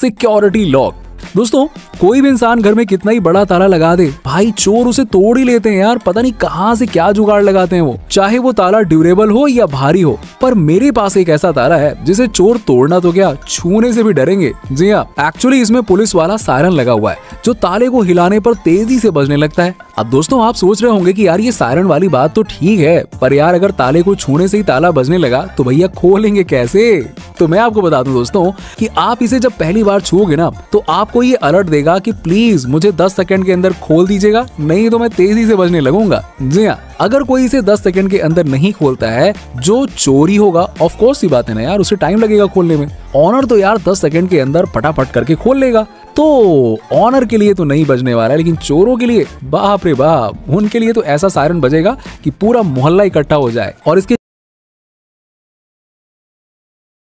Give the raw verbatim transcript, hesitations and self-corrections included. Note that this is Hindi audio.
Security lock. दोस्तों कोई भी इंसान घर में कितना ही बड़ा ताला लगा दे, भाई चोर उसे तोड़ ही लेते हैं यार। पता नहीं कहाँ से क्या जुगाड़ लगाते हैं वो, चाहे वो ताला ड्यूरेबल हो या भारी हो। पर मेरे पास एक ऐसा ताला है जिसे चोर तोड़ना तो क्या, छूने से भी डरेंगे। जी हाँ, एक्चुअली इसमें पुलिस वाला सायरन लगा हुआ है जो ताले को हिलाने पर तेजी से बजने लगता है। अब दोस्तों आप सोच रहे होंगे कि यार ये सायरन वाली बात तो ठीक है, पर यार अगर ताले को छूने से ही ताला बजने लगा तो भैया खोलेंगे कैसे? तो मैं आपको बता दूं दोस्तों कि आप इसे जब पहली बार छूओगे ना तो आपको ये अलर्ट देगा कि प्लीज मुझे दस सेकंड के अंदर खोल दीजिएगा, नहीं तो मैं तेजी से बजने लगूंगा। जी हाँ, अगर कोई इसे दस सेकंड के अंदर नहीं खोलता है, जो चोरी होगा, ऑफ कोर्स ही बात है ना यार, उसे टाइम लगेगा खोलने में। ऑनर तो यार दस सेकंड के अंदर फटाफट करके खोल लेगा, तो ऑनर के लिए तो नहीं बजने वाला है, लेकिन चोरों के लिए बाप रे बाप, उनके लिए तो ऐसा सायरन बजेगा कि पूरा मोहल्ला इकट्ठा हो जाए। और इसके